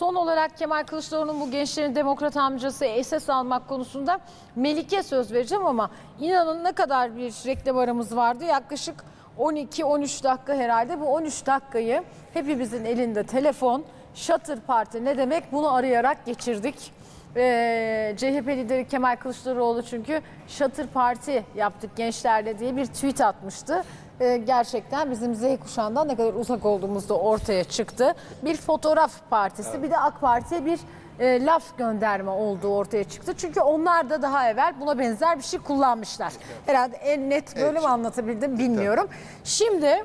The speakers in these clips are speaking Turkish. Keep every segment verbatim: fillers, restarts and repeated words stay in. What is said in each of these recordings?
Son olarak Kemal Kılıçdaroğlu'nun bu gençlerin demokrat amcası esas almak konusunda Melik'e söz vereceğim ama inanın ne kadar bir reklam aramız vardı. Yaklaşık on iki on üç dakika herhalde. Bu on üç dakikayı hepimizin elinde telefon, şatır parti ne demek bunu arayarak geçirdik. Ee, C H P lideri Kemal Kılıçdaroğlu çünkü şatır parti yaptık gençlerle diye bir tweet atmıştı. Ee, gerçekten bizim Z kuşağından ne kadar uzak olduğumuz da ortaya çıktı. Bir fotoğraf partisi, evet, bir de AK Parti'ye bir e, laf gönderme olduğu ortaya çıktı. Çünkü onlar da daha evvel buna benzer bir şey kullanmışlar. Herhalde en net böyle, evet, mi anlatabildim bilmiyorum. Şimdi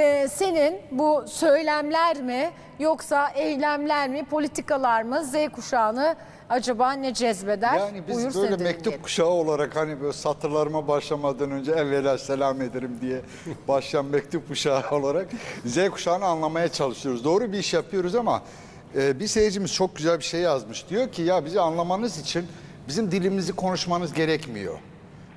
e, senin bu söylemler mi yoksa eylemler mi, politikalar mı Z kuşağını acaba ne cezbeder? Yani biz buyur böyle mektup diyelim, kuşağı olarak hani böyle satırlarıma başlamadan önce evvela selam ederim diye başlayan mektup kuşağı olarak Z kuşağını anlamaya çalışıyoruz. Doğru bir iş yapıyoruz ama e, bir seyircimiz çok güzel bir şey yazmış. Diyor ki ya bizi anlamanız için bizim dilimizi konuşmanız gerekmiyor.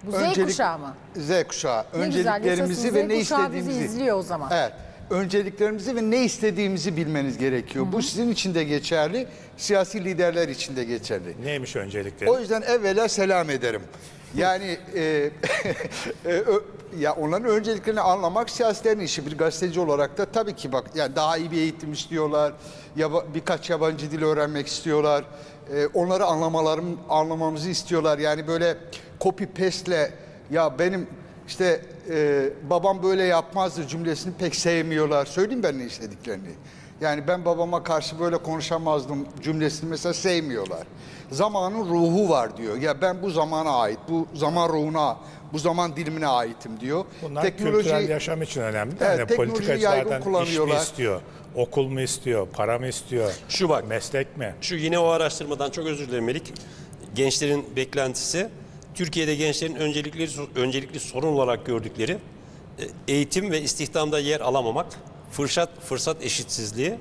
Bu Z Öncelik, kuşağı mı? Z kuşağı. Ne önceliklerimizi güzel, ve Z ne istediğimizi. Bizi izliyor o zaman. Evet. Önceliklerimizi ve ne istediğimizi bilmeniz gerekiyor. Hı hı. Bu sizin için de geçerli, siyasi liderler için de geçerli. Neymiş öncelikleri? O yüzden evvela selam ederim. Yani e, e, ya onların önceliklerini anlamak siyasilerin işi. Bir gazeteci olarak da tabii ki bak yani daha iyi bir eğitim istiyorlar, yaba, birkaç yabancı dil öğrenmek istiyorlar, e, onları anlamalarım, anlamamızı istiyorlar. Yani böyle copy paste'le ya benim işte e, babam böyle yapmazdı cümlesini pek sevmiyorlar. Söyleyeyim ben ne istediklerini. Yani ben babama karşı böyle konuşamazdım cümlesini mesela sevmiyorlar. Zamanın ruhu var diyor. Ya ben bu zamana ait, bu zaman ruhuna, bu zaman dilimine aitim diyor. Bunlar teknoloji, kültürel yaşam için önemli. Evet, yani politikacılardan iş mi istiyor, okul mu istiyor, para mı istiyor, şu bak, meslek mi? Şu yine o araştırmadan çok özür dilerim Melik. Gençlerin beklentisi. Türkiye'de gençlerin öncelikleri, öncelikli sorun olarak gördükleri eğitim ve istihdamda yer alamamak, fırsat fırsat eşitsizliği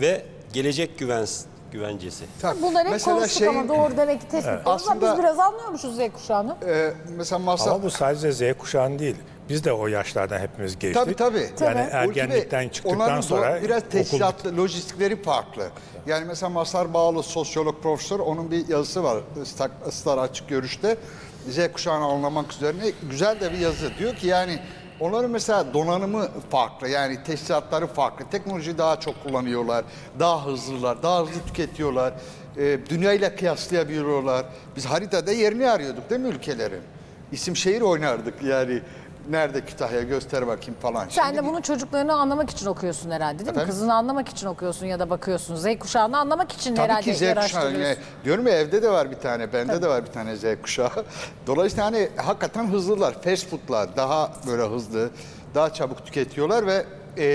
ve gelecek güven, güvencesi. Bunlar hep konuştuk şey, ama doğru demek ki tespit. Evet. Aslında biz biraz anlıyormuşuz Z kuşağını. E, mesela masa... Ama bu sadece Z kuşağını değil. Biz de o yaşlardan hepimiz geçtik. Tabii tabii. Yani ergenlikten çıktıktan sonra... Biraz teçhizatlı, okul... lojistikleri farklı. Yani mesela Mazhar Bağlı sosyolog profesör, onun bir yazısı var Star Açık Görüş'te. Z kuşağını anlamak üzerine güzel de bir yazı. Diyor ki yani onların mesela donanımı farklı, yani teçhizatları farklı. Teknolojiyi daha çok kullanıyorlar, daha hızlılar, daha hızlı tüketiyorlar. E, dünyayla kıyaslayabiliyorlar. Biz haritada yerini arıyorduk değil mi ülkelerin? İsim şehir oynardık yani. Nerede Kütahya göster bakayım falan. Sen şimdi de bunu çocuklarını anlamak için okuyorsun herhalde değil mi? Efendim? Kızını anlamak için okuyorsun ya da bakıyorsun. Z kuşağını anlamak için tabii herhalde araştırıyorsun. Tabii ki Z kuşağı. Yani, diyorum ya evde de var bir tane, bende tabii de var bir tane Z kuşağı. Dolayısıyla hani hakikaten hızlılar, fast foodlar daha böyle hızlı, daha çabuk tüketiyorlar ve e,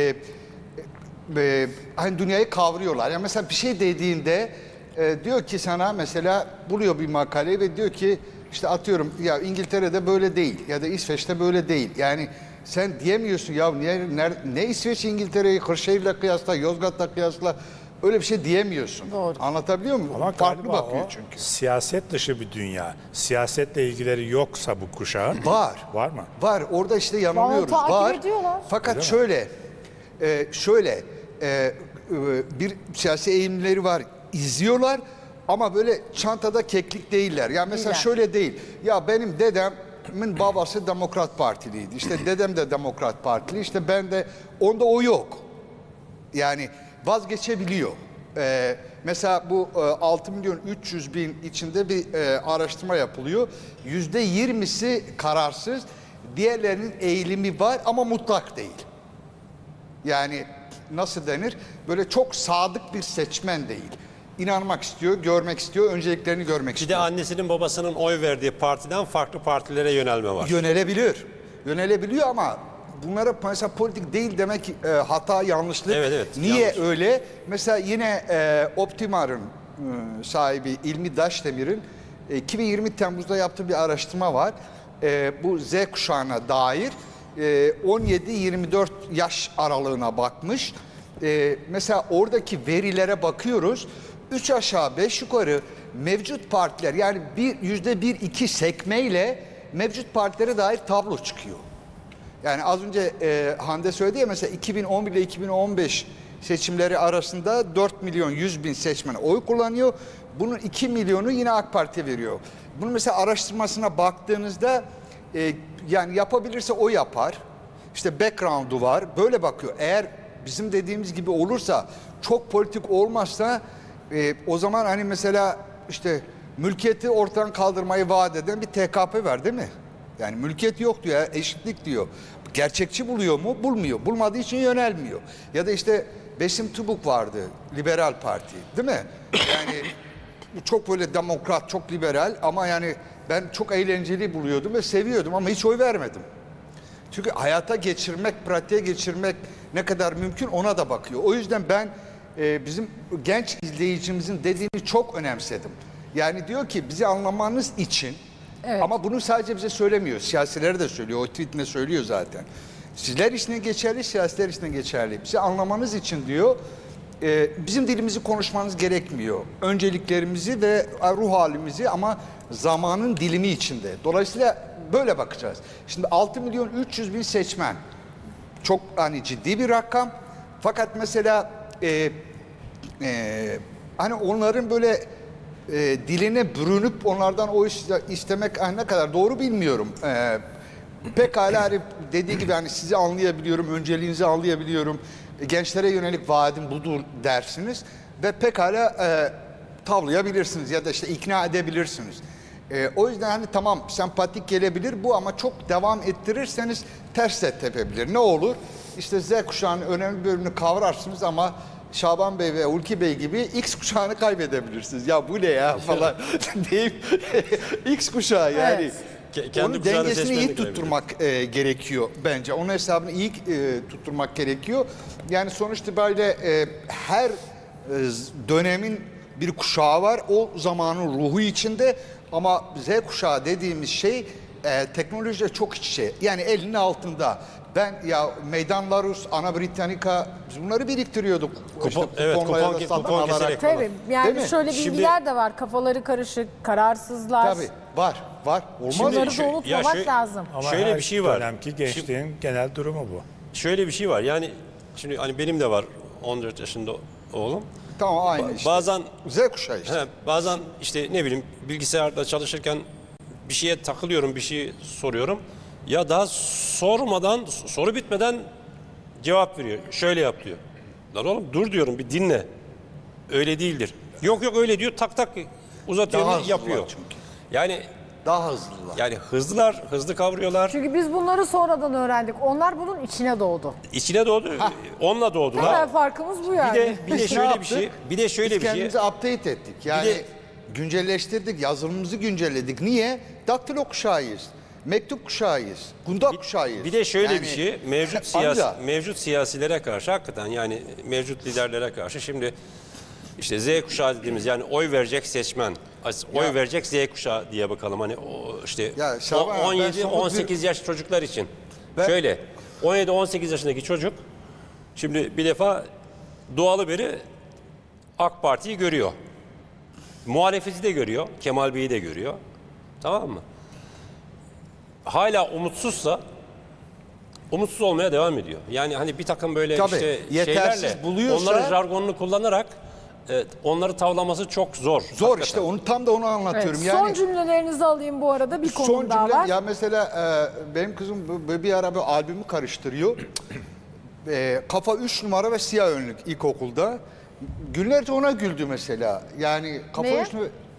e, hani dünyayı kavruyorlar. Yani mesela bir şey dediğinde e, diyor ki sana mesela buluyor bir makaleyi ve diyor ki İşte atıyorum ya İngiltere'de böyle değil ya da İsveç'te böyle değil. Yani sen diyemiyorsun ya niye, ne, ne İsveç İngiltere'yi Kırşehir'le kıyasla, Yozgat'la kıyasla öyle bir şey diyemiyorsun. Doğru. Anlatabiliyor muyum? Ama farklı bakıyor çünkü. Siyaset dışı bir dünya. Siyasetle ilgileri yoksa bu kuşağın. Var. Var mı? Var. Orada işte yanılıyoruz. Var. Var. Fakat öyle şöyle, e, şöyle e, bir siyasi eğilimleri var. İzliyorlar. Ama böyle çantada keklik değiller. Ya yani mesela şöyle değil. Ya benim dedemin babası Demokrat Partiliydi. İşte dedem de Demokrat Partili. İşte ben de onda o yok. Yani vazgeçebiliyor. Ee, mesela bu e, altı milyon üç yüz bin içinde bir e, araştırma yapılıyor. yüzde yirmisi kararsız. Diğerlerinin eğilimi var ama mutlak değil. Yani nasıl denir? Böyle çok sadık bir seçmen değil. İnanmak istiyor, görmek istiyor, önceliklerini görmek bir istiyor. Bir de annesinin babasının oy verdiği partiden farklı partilere yönelme var. Yönelebilir. Yönelebiliyor ama bunlara mesela politik değil demek e, hata, yanlışlık. Evet, evet, niye yanlış öyle? Mesela yine e, Optimar'ın e, sahibi İlmi Daşdemir'in e, iki bin yirmi Temmuz'da yaptığı bir araştırma var. E, bu Z kuşağına dair e, on yedi yirmi dört yaş aralığına bakmış. E, mesela oradaki verilere bakıyoruz. Üç aşağı beş yukarı mevcut partiler yani bir, yüzde bir iki sekmeyle mevcut partilere dair tablo çıkıyor. Yani az önce e, Hande söyledi ya mesela iki bin on bir ile iki bin on beş seçimleri arasında dört milyon yüz bin seçmen oy kullanıyor. Bunun iki milyonu yine AK Parti veriyor. Bunun mesela araştırmasına baktığınızda e, yani yapabilirse o yapar. İşte background'u var. Böyle bakıyor. Eğer bizim dediğimiz gibi olursa, çok politik olmazsa e, o zaman hani mesela işte mülkiyeti ortadan kaldırmayı vaat eden bir T K P var değil mi? Yani mülkiyet yok diyor, eşitlik diyor. Gerçekçi buluyor mu? Bulmuyor. Bulmadığı için yönelmiyor. Ya da işte Besim Tubuk vardı, Liberal Parti değil mi? Yani çok böyle demokrat, çok liberal ama yani ben çok eğlenceli buluyordum ve seviyordum ama hiç oy vermedim. Çünkü hayata geçirmek, pratiğe geçirmek ne kadar mümkün ona da bakıyor. O yüzden ben e, bizim genç izleyicimizin dediğini çok önemsedim. Yani diyor ki bizi anlamanız için, evet, ama bunu sadece bize söylemiyor. Siyasilere de söylüyor. O tweetinde söylüyor zaten. Sizler içine geçerli, siyasiler içine geçerli. Bizi anlamanız için diyor, e, bizim dilimizi konuşmanız gerekmiyor. Önceliklerimizi ve ruh halimizi ama zamanın dilimi içinde. Dolayısıyla böyle bakacağız. Şimdi altı milyon üç yüz bin seçmen. Çok hani ciddi bir rakam. Fakat mesela e, e, hani onların böyle e, diline bürünüp onlardan o istemek hani ne kadar doğru bilmiyorum. E, pekala dediği gibi hani sizi anlayabiliyorum, önceliğinizi anlayabiliyorum. Gençlere yönelik vaadim budur dersiniz ve pekala e, tavlayabilirsiniz ya da işte ikna edebilirsiniz. Ee, o yüzden hani tamam sempatik gelebilir bu ama çok devam ettirirseniz ters de tepebilir. Ne olur? İşte Z kuşağının önemli bölümünü kavrarsınız ama Şaban Bey ve Hulki Bey gibi X kuşağını kaybedebilirsiniz. Ya bu ne ya falan deyip X kuşağı yani. Evet. Onun dengesini iyi tutturmak e, gerekiyor bence. Onun hesabını iyi e, tutturmak gerekiyor. Yani sonuçta böyle e, her e, dönemin bir kuşağı var. O zamanın ruhu içinde. Ama Z kuşağı dediğimiz şey e, teknolojiyle çok iç içe. Yani elinin altında. Ben ya meydanlar Rus, Ana Britannica, biz bunları biriktiriyorduk. Kupon, işte, evet, kupon, kupon keserek falan. Tabii yani şöyle bilgiler şimdi, de var. Kafaları karışık, kararsızlar. Tabii var, var. Olmaz. Bunları da unutmamak şöyle, lazım. Ama şöyle bir şey var. Dönemki gençliğin şimdi, genel durumu bu. Şöyle bir şey var. Yani şimdi hani benim de var on dört yaşında oğlum. Tamam aynı ba işte. Bazen Z kuşağı işte. He, bazen işte ne bileyim bilgisayarda çalışırken bir şeye takılıyorum, bir şey soruyorum. Ya daha sormadan, soru bitmeden cevap veriyor. Şöyle yap diyor. Lan oğlum dur diyorum bir dinle. Öyle değildir. Yok yok öyle diyor tak tak uzatıyor daha yapıyor. Çünkü. Yani daha hızlılar. Yani hızlılar, hızlı kavruyorlar. Çünkü biz bunları sonradan öğrendik. Onlar bunun içine doğdu. İçine doğdu. Ha. Onunla doğdular. Hemen farkımız bu yani. Bir de bir de şöyle bir şey. Bir de şöyle biz bir kendimizi şey. Kendimizi update ettik. Yani de, güncelleştirdik, yazılımımızı güncelledik. Niye? Daktilo kuşağıyız. Mektup kuşağıyız. Kundak kuşağıyız. Bir de şöyle yani, bir şey. Mevcut siyasi mevcut siyasilere karşı hakikaten yani mevcut liderlere karşı şimdi İşte Z kuşağı dediğimiz yani oy verecek seçmen, oy ya, verecek Z kuşağı diye bakalım hani o işte ya Şaban, on yedi on sekiz yaş çocuklar için. Ben, şöyle on yedi on sekiz yaşındaki çocuk şimdi bir defa doğalı biri AK Parti'yi görüyor. Muhalefeti de görüyor, Kemal Bey'i de görüyor. Tamam mı? Hala umutsuzsa umutsuz olmaya devam ediyor. Yani hani bir takım böyle tabii, işte şeylerle buluyorsa, onların jargonunu kullanarak evet, onları tavlaması çok zor. Zor hakikaten. İşte onu tam da onu anlatıyorum. Evet, son yani, cümlelerinizi alayım bu arada bir konu son daha cümle, var. Ya mesela e, benim kızım bir ara bir albümü karıştırıyor. e, kafa üç numara ve siyah önlük ilkokulda. Günlerce ona güldü mesela. Yani kafa üç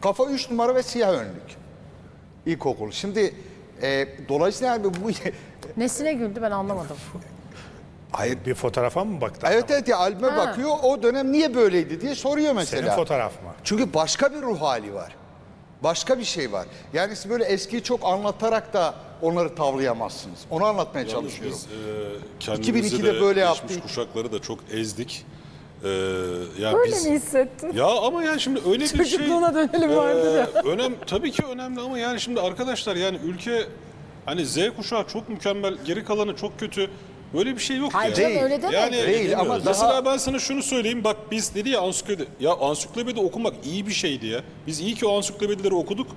kafa üç numara ve siyah önlük ilkokul. Şimdi e, dolayısıyla abi bu nesine güldü ben anlamadım. Hayır bir fotoğrafa mı baktı? Evet evet ya albüme ha, bakıyor o dönem niye böyleydi diye soruyor mesela. Senin fotoğraf mı? Çünkü başka bir ruh hali var. Başka bir şey var. Yani siz böyle eskiyi çok anlatarak da onları tavlayamazsınız. Onu anlatmaya yalnız çalışıyorum. Biz, e, iki bin ikide de böyle yaptık. Kuşakları da çok ezdik. Ee, ya öyle biz, mi hissettin? Ya ama yani şimdi öyle bir şey. Çocukluğuna dönelim e, vardı ya. Önem, tabii ki önemli ama yani şimdi arkadaşlar yani ülke hani Z kuşağı çok mükemmel geri kalanı çok kötü. Böyle bir şey yok hayır, ya. Değil, öyle demek. Yani değil ama mesela daha... ben sana şunu söyleyeyim bak biz dedi ya ansiklopedi. Ya ansiklopedi okumak iyi bir şeydi ya. Biz iyi ki o ansiklopedileri okuduk.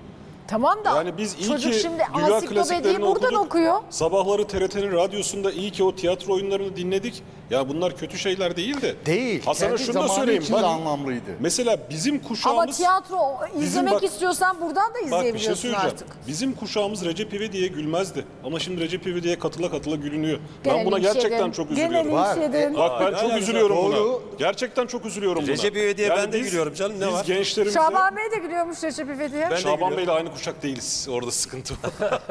Tamam da yani biz iyi çocuk ki şimdi dünya klasiklerini buradan okuduk. Okuyor. Sabahları T R T'nin radyosunda iyi ki o tiyatro oyunlarını dinledik. Ya bunlar kötü şeyler değil de. Değil. Hasan'a şunu da söyleyeyim. Bak, anlamlıydı. Mesela bizim kuşağımız. Ama tiyatro izlemek bak, istiyorsan buradan da izleyebiliyorsun bak, şey artık. Bizim kuşağımız Recep İvediye'ye gülmezdi. Ama şimdi Recep İvediye'ye katıla katıla gülünüyor. Gelelim ben buna gerçekten şeyden. çok üzülüyorum. Var. E, bak ben çok üzülüyorum buna. Doğru. Gerçekten çok üzülüyorum Recep buna. Recep İvediye yani ben de gülüyorum canım, ne var? Gençlerimize... Şaban Bey de gülüyormuş Recep İvediye. Şaban Bey'le aynı kuşak değiliz. Orada sıkıntı var.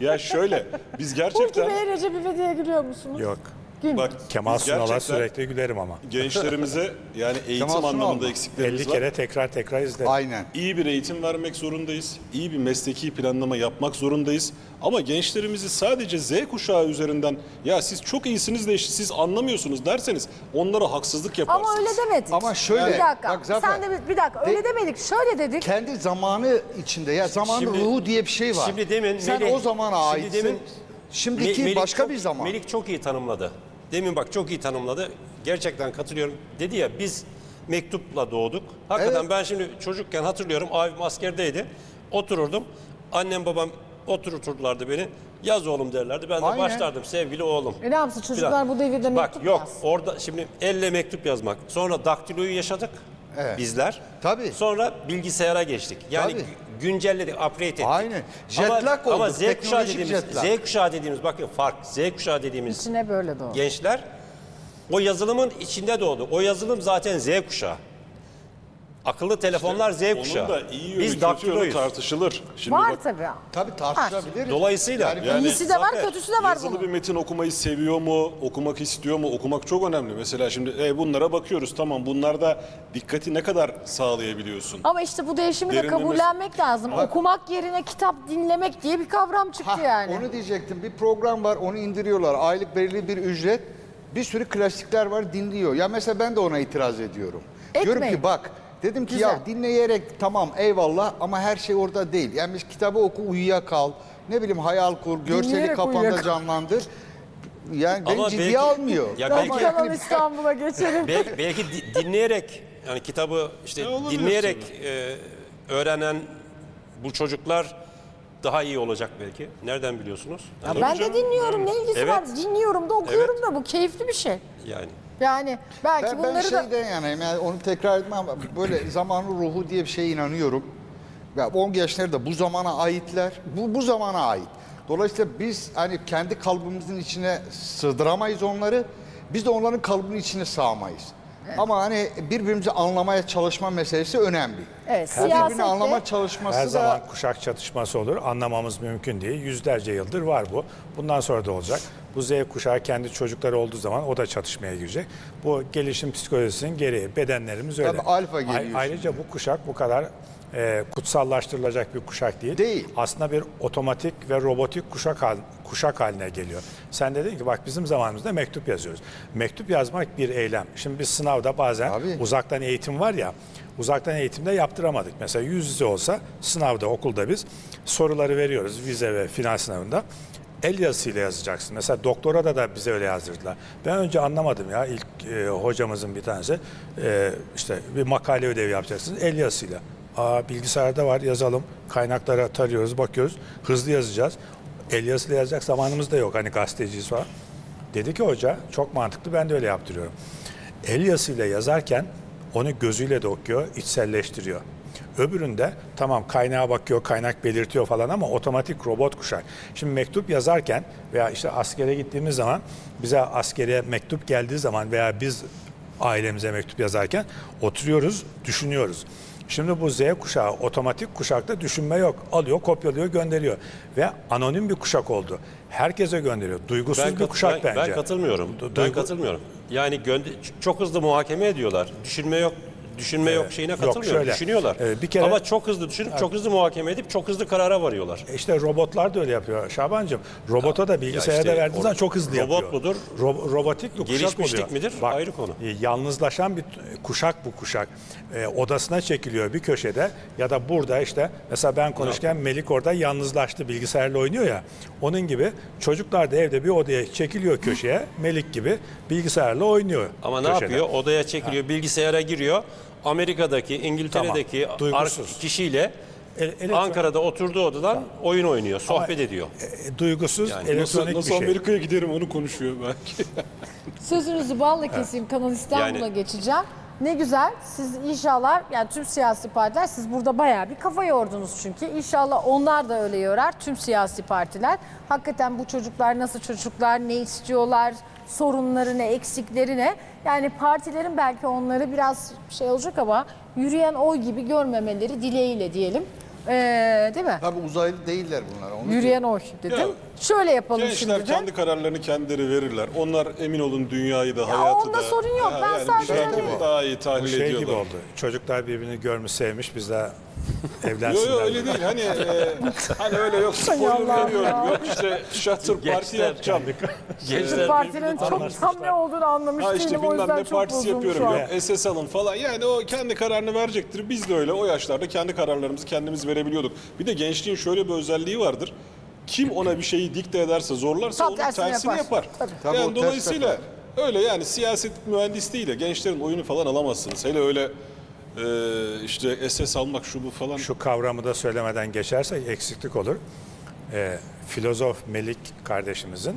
Ya şöyle biz gerçekten. Hulki Bey Recep İvediye'ye gülüyor musunuz? Yok. Bak, Kemal Sunal'a sürekli gülerim ama. Gençlerimize yani eğitim anlamında eksiklerimiz var. elli kere tekrar tekrar izlerim. Aynen. İyi bir eğitim vermek zorundayız. İyi bir mesleki planlama yapmak zorundayız. Ama gençlerimizi sadece Z kuşağı üzerinden ya siz çok iyisiniz de siz anlamıyorsunuz derseniz onlara haksızlık yaparsınız. Ama öyle demedik. Ama şöyle. Yani, bir dakika. Bak, zaten, sen de bir dakika. Öyle de, demedik. Şöyle dedik. Kendi zamanı içinde ya zamanı ruhu diye bir şey var. Şimdi demin sen Melih, o zamana aitsin. Şimdi demin, şimdiki Melik başka çok, bir zaman. Melik çok iyi tanımladı. Demin bak çok iyi tanımladı. Gerçekten katılıyorum. Dedi ya biz mektupla doğduk. Hakikaten evet. Ben şimdi çocukken hatırlıyorum abim askerdeydi. Otururdum. Annem babam oturturlardı beni. Yaz oğlum derlerdi. Ben de aynen. Başlardım sevgili oğlum. E ne yapsın çocuklar falan. Bu devirde bak, mektup yok, yaz. Orada şimdi elle mektup yazmak. Sonra daktiloyu yaşadık. Evet. Bizler. Tabii. Sonra bilgisayara geçtik. Yani tabii. Güncelledik, upgrade ettik. Aynen. Jetlag oldu. Ama Z kuşağı dediğimiz, Z kuşağı dediğimiz bakın fark. Z kuşağı dediğimiz İçine böyle doğdu. Gençler o yazılımın içinde doğdu. O yazılım zaten Z kuşağı. Akıllı telefonlar işte, Z kuşağı. Onun da iyi biz daktiloyuz. Tartışılır. Şimdi var bak, tabii. Tabii tartışabiliriz. Dolayısıyla. Yani, yani, iyisi de var, kötüsü de var yazılı bunun. Bir metin okumayı seviyor mu, okumak istiyor mu? Okumak çok önemli. Mesela şimdi e, bunlara bakıyoruz. Tamam bunlarda dikkati ne kadar sağlayabiliyorsun? Ama işte bu değişimi de kabullenmek lazım. Bak, okumak yerine kitap dinlemek diye bir kavram çıktı ha, yani. Onu diyecektim. Bir program var onu indiriyorlar. Aylık belirli bir ücret. Bir sürü klasikler var dinliyor. Ya mesela ben de ona itiraz ediyorum. Etmeyin. Diyorum ki bak. Dedim ki güzel. Ya dinleyerek tamam eyvallah ama her şey orada değil. Yani kitabı oku uyuyakal, ne bileyim hayal kur, görseli dinleyerek kafanda uyuyakal. Canlandır. Yani ama beni ciddiye belki, almıyor. Ya belki, Kanal İstanbul'a geçelim. Belki, belki dinleyerek yani kitabı işte dinleyerek e, öğrenen bu çocuklar daha iyi olacak belki. Nereden biliyorsunuz? Ya ben hocam. De dinliyorum ne ilgisi evet. Var dinliyorum da okuyorum evet. Da bu keyifli bir şey. Yani. Yani belki ben, bunları ben şeyden da... yanayım, yani onu tekrar etmem ama böyle zamanın ruhu diye bir şeye inanıyorum. Ya on gençler de bu zamana aitler, bu, bu zamana ait. Dolayısıyla biz hani kendi kalbimizin içine sığdıramayız onları, biz de onların kalbinin içine sığamayız. Evet. Ama hani birbirimizi anlamaya çalışma meselesi önemli. Evet, birbirini anlama çalışması her da... zaman kuşak çatışması olur, anlamamız mümkün değil. Yüzlerce yıldır var bu, bundan sonra da olacak. Bu Z kuşağı kendi çocukları olduğu zaman o da çatışmaya girecek. Bu gelişim psikolojisinin gereği, bedenlerimiz öyle. Tabii alfa geliyor. Ayrıca bu kuşak bu kadar e, kutsallaştırılacak bir kuşak değil. Değil. Aslında bir otomatik ve robotik kuşak, hal, kuşak haline geliyor. Sen dedin ki bak bizim zamanımızda mektup yazıyoruz. Mektup yazmak bir eylem. Şimdi biz sınavda bazen abi. Uzaktan eğitim var ya, uzaktan eğitimde yaptıramadık. Mesela yüz yüze olsa sınavda, okulda biz soruları veriyoruz vize ve final sınavında. El yazısıyla yazacaksın. Mesela doktora da da bize öyle yazdırdılar. Ben önce anlamadım ya ilk e, hocamızın bir tanesi e, işte bir makale ödevi yapacaksınız el yazısıyla. Aa bilgisayarda var yazalım. Kaynaklara tarıyoruz, bakıyoruz. Hızlı yazacağız. El yazısıyla yazacak zamanımız da yok. Hani gazeteciyiz falan. Dedi ki hoca çok mantıklı ben de öyle yaptırıyorum. El yazısıyla yazarken onu gözüyle de okuyor, içselleştiriyor. Öbüründe tamam kaynağa bakıyor, kaynak belirtiyor falan ama otomatik robot kuşak. Şimdi mektup yazarken veya işte askere gittiğimiz zaman bize askere mektup geldiği zaman veya biz ailemize mektup yazarken oturuyoruz, düşünüyoruz. Şimdi bu Z kuşağı otomatik kuşakta düşünme yok. Alıyor, kopyalıyor, gönderiyor ve anonim bir kuşak oldu. Herkese gönderiyor. Duygusuz ben bir kuşak ben, bence. Ben katılmıyorum. Du ben katılmıyorum. Yani çok hızlı muhakeme ediyorlar. Düşünme yok. Düşünme ee, yok şeyine katılmıyor. Düşünüyorlar. Ee, bir kere, ama çok hızlı düşünüp çok hızlı muhakeme edip çok hızlı karara varıyorlar. İşte robotlar da öyle yapıyor Şabancığım. Robota da bilgisayara işte, da verdiğiniz zaman çok hızlı robot yapıyor. Robot mudur? Ro robotik bir kuşak oluyor. Midir? Bak, ayrı konu. E, yalnızlaşan bir kuşak bu kuşak. E, odasına çekiliyor bir köşede ya da burada işte mesela ben konuşurken Melik orada yalnızlaştı bilgisayarla oynuyor ya. Onun gibi çocuklar da evde bir odaya çekiliyor köşeye. Melik gibi bilgisayarla oynuyor. Ama köşede. Ne yapıyor? Odaya çekiliyor, ha. Bilgisayara giriyor. Amerika'daki, İngiltere'deki tamam, kişiyle elektronik... Ankara'da oturduğu odadan tamam. oyun oynuyor, sohbet ama ediyor. E, duygusuz, yani elektronik nasıl, nasıl Amerika'ya şey. giderim onu konuşuyor belki. Sözünüzü balla keseyim, Kanal İstanbul'a yani... geçeceğim. Ne güzel, siz inşallah, yani tüm siyasi partiler, siz burada bayağı bir kafa yordunuz çünkü. İnşallah onlar da öyle yorar, tüm siyasi partiler. Hakikaten bu çocuklar nasıl çocuklar, ne istiyorlar, sorunları ne, eksikleri ne. Yani partilerin belki onları biraz şey olacak ama yürüyen oy gibi görmemeleri dileğiyle diyelim. Ee, değil mi? Tabii uzaylı değiller bunlar. Onu yürüyen oy dedim. Ya, şöyle yapalım şimdi de. Gençler kendi kararlarını kendileri verirler. Onlar emin olun dünyayı da ya hayatı onda da. Onda sorun yok. Ya, ben yani sadece öyle. Daha iyi tahlil şey ediyorlar. Gibi oldu. Çocuklar birbirini görmüş sevmiş biz de evlensinler. Yok yok öyle değil. Hani, e, hani öyle yok. Spoiler veriyorum. Yok işte Shutter Parti yapacağım. Shutter Parti'nin çok tam ne olduğunu anlamış ha, işte, değilim. O yüzden çok bozulmuş o. Yok S S alın falan. Yani o kendi kararını verecektir. Biz de öyle o yaşlarda kendi kararlarımızı kendimiz verebiliyorduk. Bir de gençliğin şöyle bir özelliği vardır. Kim ona bir şeyi dikte ederse, zorlarsa onun tersini yapar. yapar. Yani dolayısıyla yapar. Öyle yani siyaset mühendisliğiyle gençlerin oyunu falan alamazsınız. Hele öyle e, işte S S almak şu bu falan. Şu kavramı da söylemeden geçersek eksiklik olur. E, filozof Melik kardeşimizin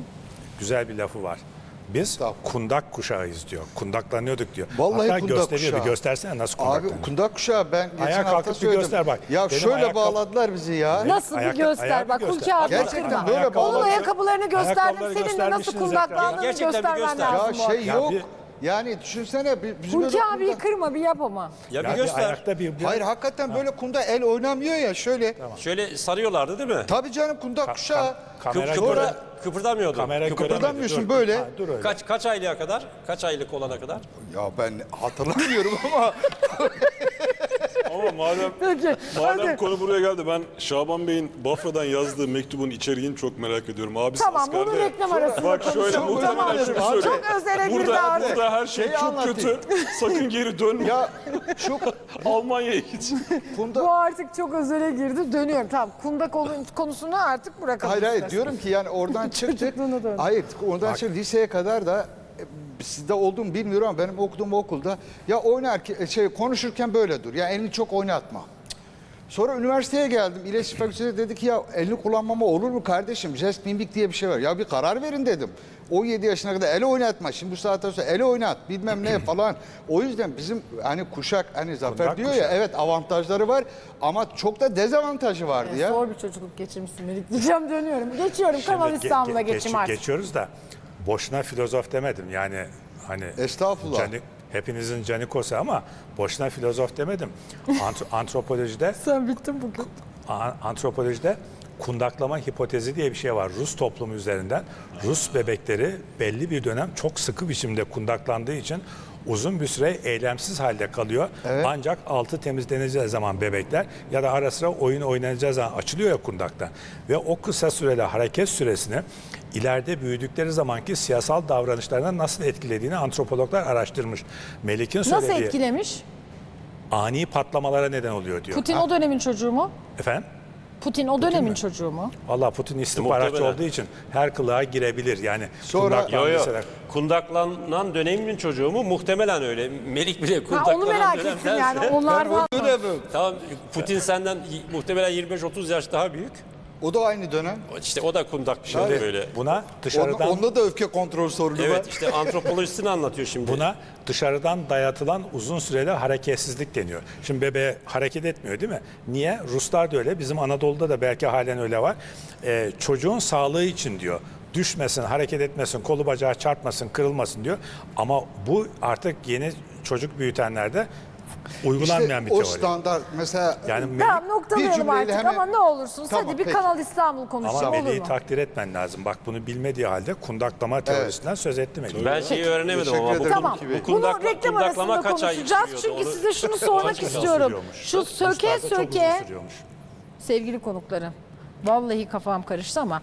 güzel bir lafı var. Biz kundak kuşağıyız diyor. Kundaklanıyorduk diyor. Vallahi hatta kundak kuşağı. Göstersene nasıl kundaklanıyor. Abi kundak kuşağı ben geçen ayağa hafta söyledim. Göster bak. Ya benim şöyle ayakkab... bağladılar bizi ya. Nasıl bir göster bak. Hulki abi gerçekten böyle bağladılar. Onun ayakkabılarını gösterdim. Seninle nasıl kundaklandığını göstermen göster. lazım. Ya şey yok. Ya bir... Yani düşünsene. Hulki abiyi kundak... kırma bir yap ama. Ya, ya bir göster. Bir bir... Hayır hakikaten ha. böyle kunda el oynamıyor ya şöyle. Tamam. Şöyle sarıyorlardı değil mi? Tabii canım kundak ka kuşağı. Ka kamera Kıp göre... Kıpırdamıyordun. Kamera kıpırdamıyorsun dur, böyle. Ha, dur kaç, kaç aylığa kadar? Kaç aylık olana kadar? Ya ben hatırlamıyorum ama. Ama madem, Peki, madem hadi. konu buraya geldi ben Şaban Bey'in Bafra'dan yazdığı mektubun içeriğini çok merak ediyorum. Abisi tamam askerde. Bunu reklam arasında bak şöyle muhtemelen şunu söyle. Çok özele girdi abi. Burada her şey Neyi çok anlatayım. kötü. Sakın geri dönme. Ya çok Almanya'ya git. Bu artık çok özele girdi. Dönüyorum tamam. Kundak konusunu artık bırakalım. Hayır hayır diyorum ki yani oradan çıktık. Hayır oradan çıktık liseye kadar da. Sizde olduğumu bilmiyorum ama benim okuduğum okulda ya oynarken şey konuşurken böyle dur. Ya elini çok oynatma. Sonra üniversiteye geldim. İletişim Fakültesi'ne dedi ki ya elini kullanmama olur mu kardeşim? Jest mimik diye bir şey var. Ya bir karar verin dedim. on yedi yaşına kadar el oynatma. Şimdi bu saatten sonra el oynat bilmem ne falan. O yüzden bizim hani kuşak hani Zafer Kundak diyor kuşak. ya evet avantajları var ama çok da dezavantajı vardı evet, ya. Zor bir çocukluk geçirmişsin Melik diyeceğim dönüyorum. Geçiyorum Kanal İstanbul'a ge ge geçim geç artık. Geçiyoruz da. Boşuna filozof demedim yani hani estağfurullah. Cani, hepinizin canikosu ama boşuna filozof demedim. Ant antropolojide sen bittin bugün. Antropolojide kundaklama hipotezi diye bir şey var. Rus toplumu üzerinden Rus bebekleri belli bir dönem çok sıkı biçimde kundaklandığı için uzun bir süre eylemsiz halde kalıyor. Evet. Ancak altı temizleneceği zaman bebekler ya da ara sıra oyun oynanacağı zaman açılıyor ya kundaktan. Ve o kısa süreli hareket süresini ileride büyüdükleri zamanki siyasal davranışlarına nasıl etkilediğini antropologlar araştırmış. Melik'in söylediği... Nasıl etkilemiş? Ani patlamalara neden oluyor diyor. Putin ha? o dönemin çocuğu mu? Efendim? Putin o dönemin Putin çocuğu mu? Valla Putin istihbaratçı olduğu için her kılığa girebilir. Yani Sonra, yo, yo. kundaklanan dönemin çocuğu mu? Muhtemelen öyle. Melik bile kundaklanan dönemden. Onu merak ettim yani. Onlar var mı? Tamam Putin senden muhtemelen yirmi beş otuz yaş daha büyük. O da aynı dönem. İşte o da kundak bir şey böyle. Buna dışarıdan... Onda da öfke kontrol sorunu evet, var. Evet işte antropolojisini anlatıyor şimdi. Buna dışarıdan dayatılan uzun süreli hareketsizlik deniyor. Şimdi bebeğe hareket etmiyor değil mi? Niye? Ruslar da öyle. Bizim Anadolu'da da belki halen öyle var. Ee, çocuğun sağlığı için diyor. Düşmesin, hareket etmesin, kolu bacağı çarpmasın, kırılmasın diyor. Ama bu artık yeni çocuk büyütenlerde... Uygulanmayan işte bir teori. O standart mesela yani tamam noktalayalım artık hemen... ama ne olursunuz tamam, hadi bir peki. Kanal İstanbul konuşalım olur mu? Ama Melih'i takdir etmen lazım. Bak bunu bilmediği halde kundaklama evet. teorisinden söz ettim. Ben şeyi öğrenemedim ama bu, tamam. bu kundak, bunu reklam arasında konuşacağız. Çünkü onu... size şunu sormak istiyorum. Şu söke söke sevgili konuklarım. Vallahi kafam karıştı ama.